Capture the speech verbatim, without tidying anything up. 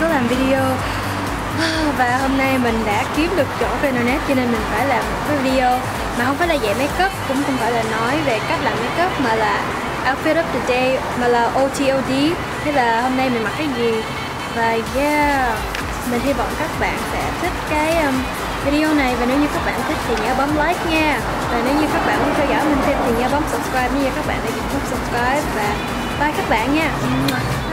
cứ làm video. Và hôm nay mình đã kiếm được chỗ Venonet cho nên mình phải làm một cái video mà không phải là dạy make up, cũng không phải là nói về cách làm make up, mà là outfit of the day, mà là O T O D, thế là hôm nay mình mặc cái gì. Và yeah, mình hy vọng các bạn sẽ thích cái um, video này. Và nếu như các bạn thích thì nhớ bấm like nha. Và nếu như các bạn muốn theo dõi mình thêm thì nhớ bấm subscribe. Nếu như các bạn đã bấm subscribe. Và bye các bạn nha.